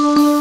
Jesus